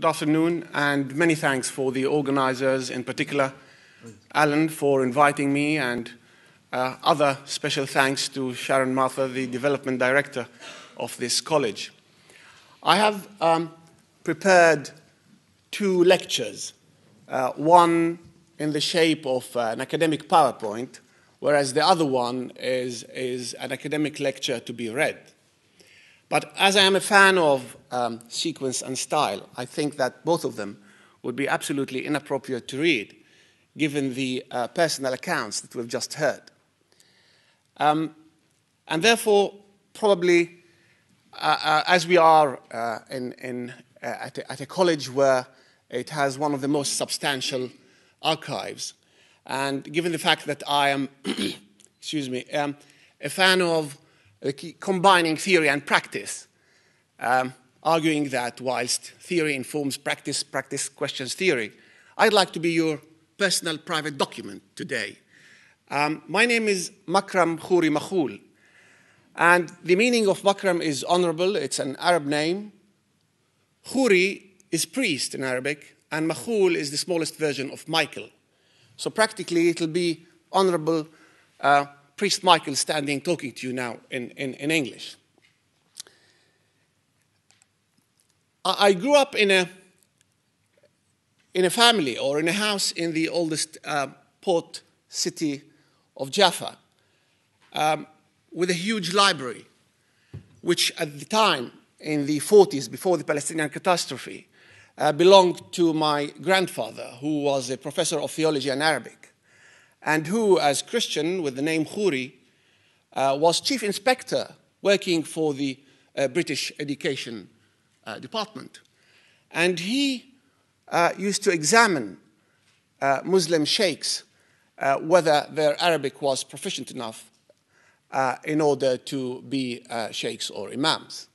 Good afternoon, and many thanks for the organizers, in particular Alan, for inviting me, and other special thanks to Sharon Martha, the development director of this college. I have prepared two lectures, one in the shape of an academic PowerPoint, whereas the other one is an academic lecture to be read. But as I am a fan of sequence and style, I think that both of them would be absolutely inappropriate to read, given the personal accounts that we've just heard. And therefore, probably, as we are at a college where it has one of the most substantial archives, and given the fact that I am, excuse me, a fan of combining theory and practice, arguing that whilst theory informs practice, practice questions theory, I'd like to be your personal private document today. My name is Makram Khoury-Machool, and the meaning of Makram is honorable. It's an Arab name. Khoury is priest in Arabic, and Machool is the smallest version of Michael. So practically, it'll be honorable Priest Michael standing talking to you now in English. I grew up in a family or in a house in the oldest port city of Jaffa with a huge library, which at the time, in the 40s, before the Palestinian catastrophe, belonged to my grandfather, who was a professor of theology and Arabic, and who, as Christian with the name Khoury, was chief inspector working for the British Education Department. And he used to examine Muslim sheikhs whether their Arabic was proficient enough in order to be sheikhs or imams.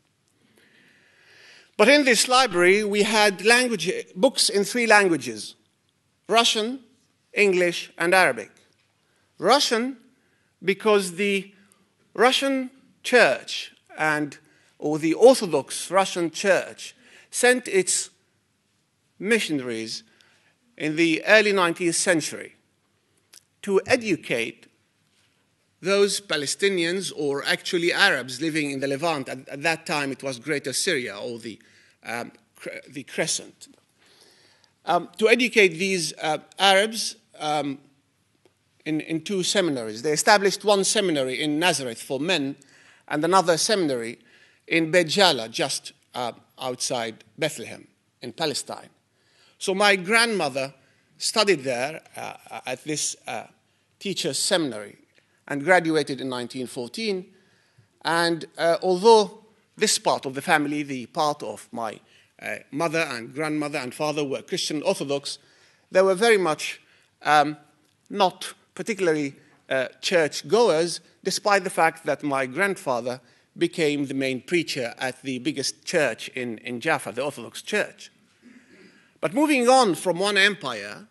But in this library, we had books in three languages: Russian, English, and Arabic. Russian, because the Russian church or the Orthodox Russian church sent its missionaries in the early 19th century to educate those Palestinians, or actually Arabs living in the Levant. At that time, it was Greater Syria, or the Crescent. To educate these Arabs in two seminaries. They established one seminary in Nazareth for men and another seminary in Beit Jala, just outside Bethlehem in Palestine. So my grandmother studied there at this teacher's seminary and graduated in 1914. And although this part of the family, the part of my mother and grandmother and father, were Christian Orthodox, they were very much not particularly church-goers, despite the fact that my grandfather became the main preacher at the biggest church in Jaffa, the Orthodox Church. But moving on from one empire,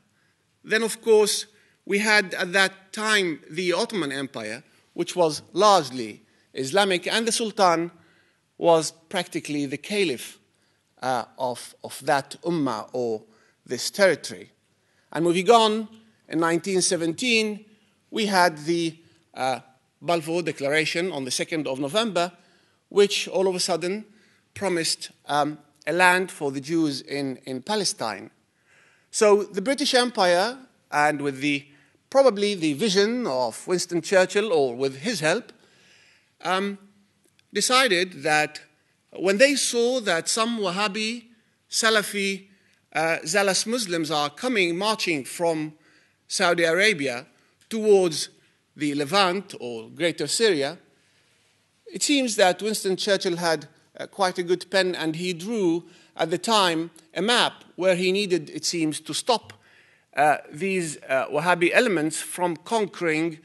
then, of course, we had at that time the Ottoman Empire, which was largely Islamic, and the Sultan was practically the caliph of that Ummah, or this territory. And moving on, in 1917, we had the Balfour Declaration on the 2nd of November, which all of a sudden promised a land for the Jews in Palestine. So the British Empire, and with probably the vision of Winston Churchill, or with his help, decided that when they saw that some Wahhabi, Salafi, zealous Muslims are marching from Saudi Arabia towards the Levant, or Greater Syria, it seems that Winston Churchill had quite a good pen, and he drew at the time a map where he needed, it seems, to stop these Wahhabi elements from conquering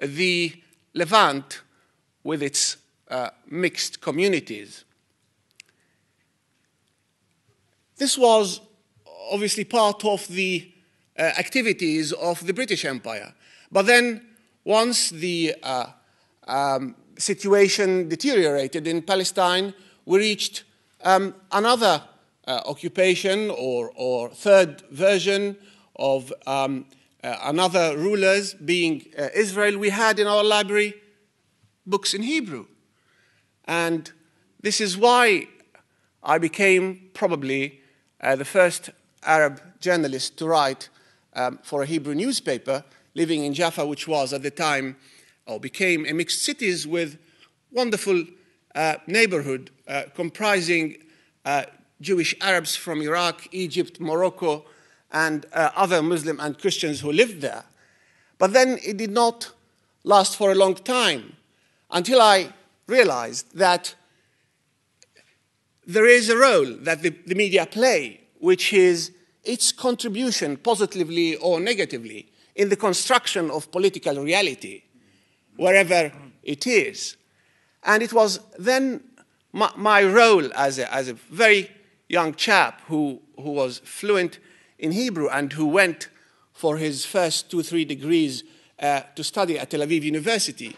the Levant with its mixed communities. This was obviously part of the activities of the British Empire. But then, once the situation deteriorated in Palestine, we reached another occupation or third version of another rulers being Israel, we had in our library books in Hebrew. And this is why I became probably the first Arab journalist to write for a Hebrew newspaper, living in Jaffa, which was at the time, or became, a mixed cities with wonderful neighborhood comprising Jewish Arabs from Iraq, Egypt, Morocco, and other Muslim and Christians who lived there. But then it did not last for a long time until I realized that there is a role that the media play, which is its contribution, positively or negatively, in the construction of political reality, wherever it is. And it was then my role as a very young chap who was fluent in Hebrew and who went for his first 2 or 3 degrees to study at Tel Aviv University,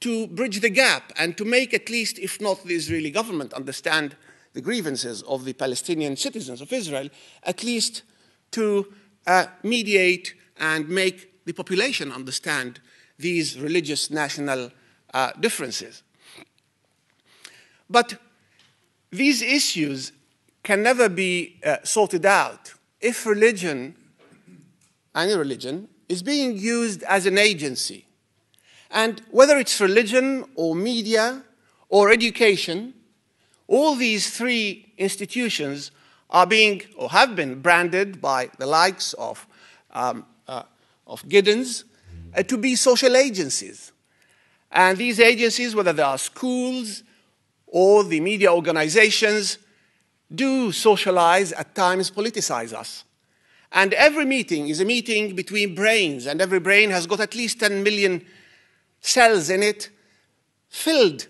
to bridge the gap and to make, at least, if not the Israeli government, understand the grievances of the Palestinian citizens of Israel, at least to mediate and make the population understand these religious national differences. But these issues can never be sorted out if religion, any religion, is being used as an agency. And whether it's religion or media or education, all these three institutions are being, or have been, branded by the likes of Giddens to be social agencies. And these agencies, whether they are schools or the media organizations, do socialize, at times politicize us. And every meeting is a meeting between brains, and every brain has got at least 10 million cells in it, filled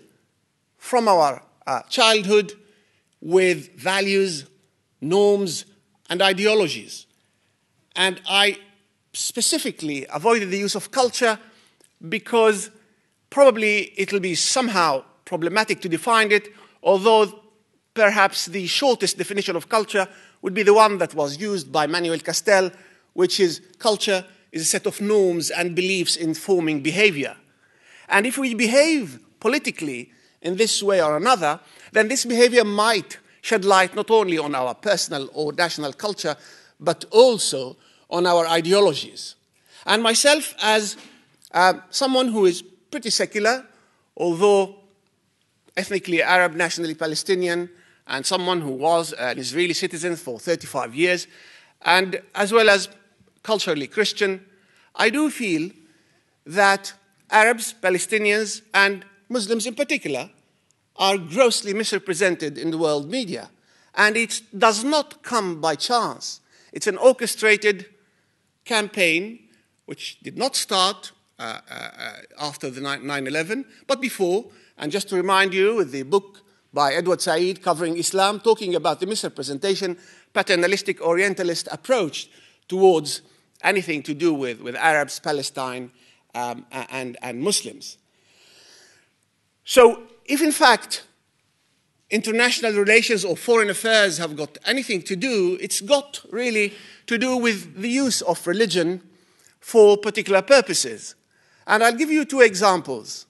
from our childhood with values, norms, and ideologies. And I specifically avoided the use of culture because probably it'll be somehow problematic to define it, although perhaps the shortest definition of culture would be the one that was used by Manuel Castells, which is culture is a set of norms and beliefs informing behavior. And if we behave politically in this way or another, then this behavior might shed light not only on our personal or national culture, but also on our ideologies. And myself, as someone who is pretty secular, although ethnically Arab, nationally Palestinian, and someone who was an Israeli citizen for 35 years, and as well as culturally Christian, I do feel that Arabs, Palestinians, and Muslims in particular are grossly misrepresented in the world media. And it does not come by chance. It's an orchestrated campaign which did not start after the 9/11, but before. And just to remind you, with the book by Edward Said covering Islam, talking about the misrepresentation, paternalistic Orientalist approach towards anything to do with Arabs, Palestine, and Muslims. So if, in fact, international relations or foreign affairs have got anything to do, it's got really to do with the use of religion for particular purposes. And I'll give you 2 examples.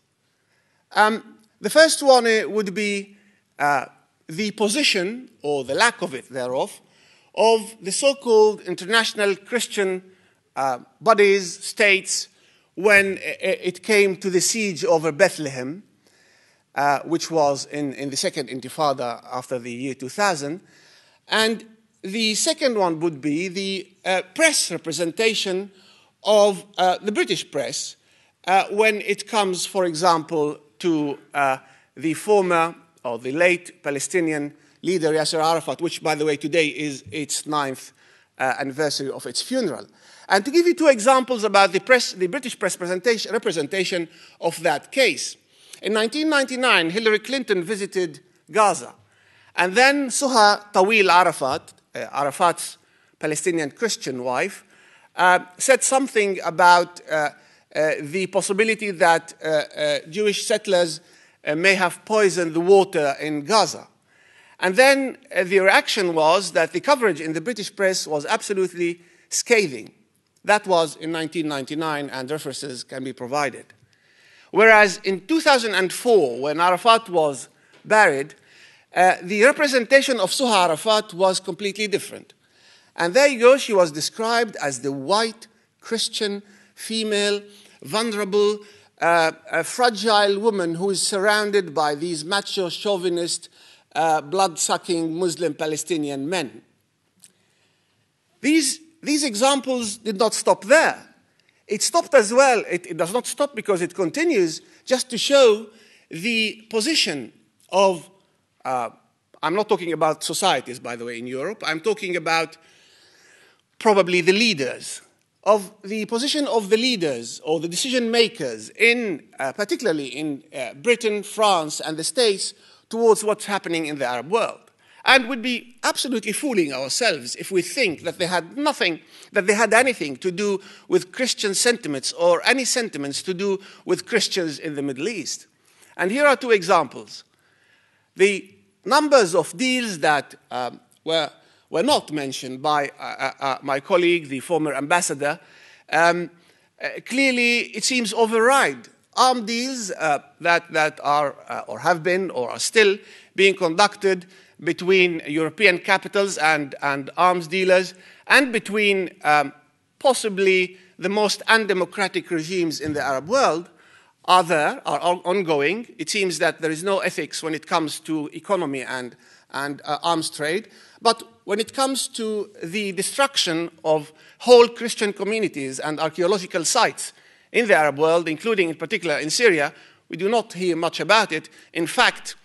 The first one would be the position, or the lack of it thereof, of the so-called international Christian bodies, states, when it came to the siege over Bethlehem, which was in the second Intifada after the year 2000. And the second one would be the press representation of the British press when it comes, for example, to the former or the late Palestinian leader Yasser Arafat, which, by the way, today is its 9th anniversary of its funeral. And to give you 2 examples about the British press representation of that case. In 1999, Hillary Clinton visited Gaza. And then Suha Tawil Arafat, Arafat's Palestinian Christian wife, said something about the possibility that Jewish settlers may have poisoned the water in Gaza. And then the reaction was that the coverage in the British press was absolutely scathing. That was in 1999, and references can be provided. Whereas in 2004, when Arafat was buried, the representation of Suha Arafat was completely different. And there you go, she was described as the white, Christian, female, vulnerable, a fragile woman who is surrounded by these macho, chauvinist, blood-sucking Muslim Palestinian men. These examples did not stop there. It stopped as well. It does not stop because it continues, just to show the position of, I'm not talking about societies, by the way, in Europe. I'm talking about probably the leaders, of the position of the leaders or the decision makers, in, particularly in Britain, France, and the States, towards what's happening in the Arab world. And would be absolutely fooling ourselves if we think that they had nothing, that they had anything to do with Christian sentiments or any sentiments to do with Christians in the Middle East. And here are two examples. The numbers of deals that were not mentioned by my colleague, the former ambassador, clearly it seems override arm deals that are or have been or are still being conducted between European capitals and arms dealers, and between possibly the most undemocratic regimes in the Arab world are ongoing. It seems that there is no ethics when it comes to economy and arms trade. But when it comes to the destruction of whole Christian communities and archaeological sites in the Arab world, including in particular in Syria, we do not hear much about it. In fact,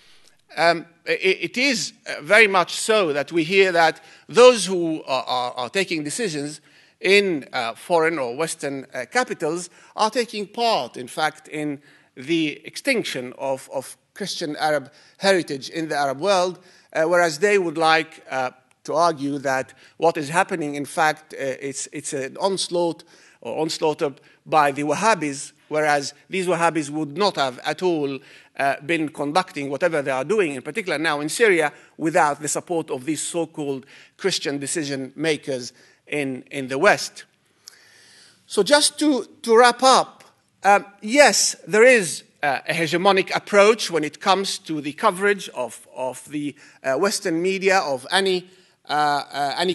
it is very much so that we hear that those who are taking decisions in foreign or Western capitals are taking part, in fact, in the extinction of Christian Arab heritage in the Arab world, whereas they would like to argue that what is happening, in fact, it's an onslaught or onslaught by the Wahhabis, whereas these Wahhabis would not have at all been conducting whatever they are doing, in particular now in Syria, without the support of these so-called Christian decision makers in the West. So just to wrap up, yes, there is a hegemonic approach when it comes to the coverage of the Western media of any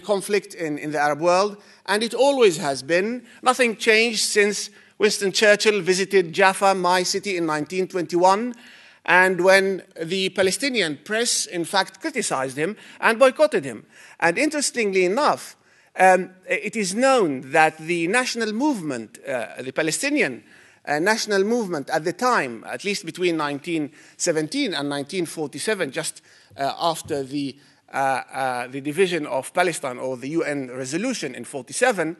conflict in the Arab world, and it always has been. Nothing changed since Winston Churchill visited Jaffa, my city, in 1921, and when the Palestinian press, in fact, criticized him and boycotted him. And interestingly enough, it is known that the national movement, the Palestinian national movement at the time, at least between 1917 and 1947, just after the division of Palestine or the UN resolution in 1947,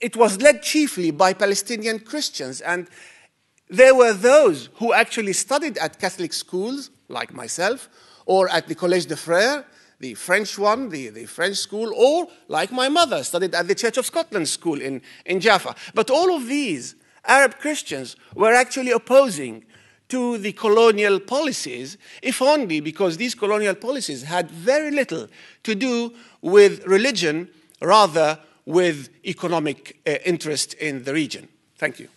it was led chiefly by Palestinian Christians, and there were those who actually studied at Catholic schools, like myself, or at the Collège de Frères, the French one, the French school, or, like my mother, studied at the Church of Scotland school in Jaffa. But all of these Arab Christians were actually opposing to the colonial policies, if only because these colonial policies had very little to do with religion, rather with economic interest in the region. Thank you.